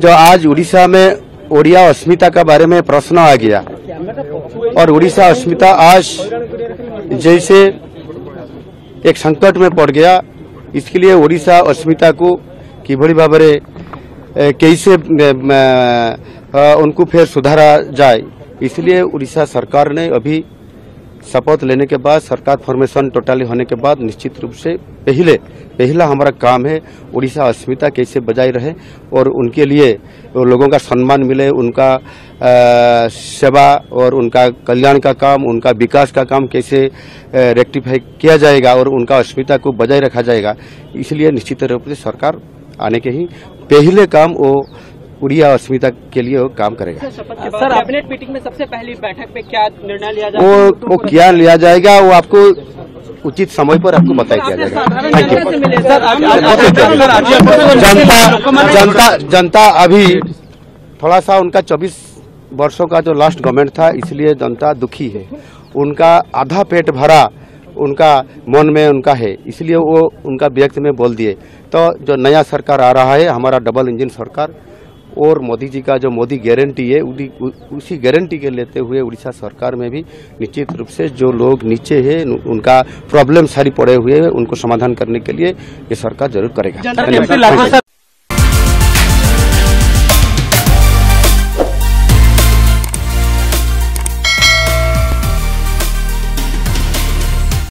जो आज उड़ीसा में ओडिया अस्मिता का बारे में प्रश्न आ गया और उड़ीसा अस्मिता आज जैसे एक संकट में पड़ गया, इसके लिए ओडिशा अस्मिता को किभली भाबरे कैसे उनको फिर सुधारा जाए, इसलिए उड़ीसा सरकार ने अभी शपथ लेने के बाद, सरकार फॉर्मेशन टोटली होने के बाद निश्चित रूप से पहला हमारा काम है उड़ीसा अस्मिता कैसे बजाय रहे और उनके लिए लोगों का सम्मान मिले, उनका सेवा और उनका कल्याण का काम, उनका विकास का काम कैसे रेक्टिफाई किया जाएगा और उनका अस्मिता को बजाय रखा जाएगा। इसलिए निश्चित रूप से सरकार आने के ही पहले काम वो उड़िया अस्मिता के लिए वो काम करेगा। सर, कैबिनेट मीटिंग में सबसे पहली बैठक पे क्या निर्णय लिया जाएगा? वो क्या लिया जाएगा वो आपको उचित समय पर आपको बताया किया जाएगा। जनता अभी थोड़ा सा उनका 24 वर्षों का जो लास्ट गवर्नमेंट था, इसलिए जनता दुखी है, उनका आधा पेट भरा उनका मन में उनका है, इसलिए वो उनका व्यक्त में बोल दिए। तो जो नया सरकार आ रहा है हमारा डबल इंजन सरकार और मोदी जी का जो मोदी गारंटी है उसी गारंटी के लेते हुए उड़ीसा सरकार में भी निश्चित रूप से जो लोग नीचे हैं उनका प्रॉब्लम सारी पड़े हुए हैं, उनको समाधान करने के लिए ये सरकार जरूर करेगा।